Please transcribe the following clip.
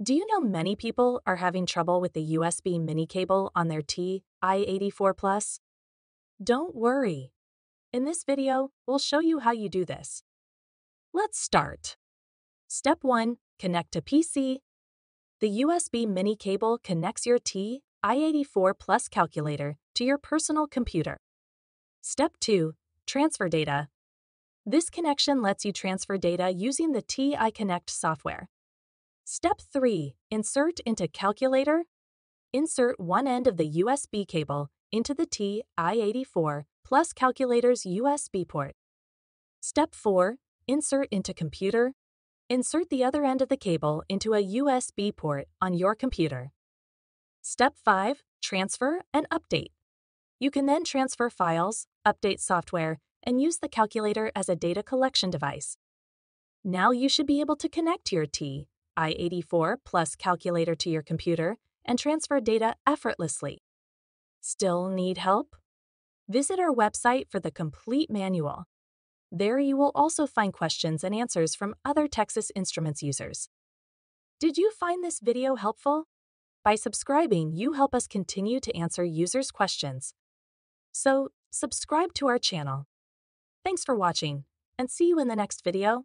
Do you know many people are having trouble with the USB mini cable on their TI-84 Plus? Don't worry. In this video, we'll show you how you do this. Let's start. Step 1. Connect to PC. The USB mini cable connects your TI-84 Plus calculator to your personal computer. Step 2. Transfer data. This connection lets you transfer data using the TI Connect software. Step 3. Insert into calculator. Insert one end of the USB cable into the TI-84 Plus calculator's USB port. Step 4. Insert into computer. Insert the other end of the cable into a USB port on your computer. Step 5. Transfer and update. You can then transfer files, update software, and use the calculator as a data collection device. Now you should be able to connect your TI-84 Plus calculator to your computer and transfer data effortlessly. Still need help? Visit our website for the complete manual. There you will also find questions and answers from other Texas Instruments users. Did you find this video helpful? By subscribing, you help us continue to answer users' questions. So, subscribe to our channel. Thanks for watching, and see you in the next video.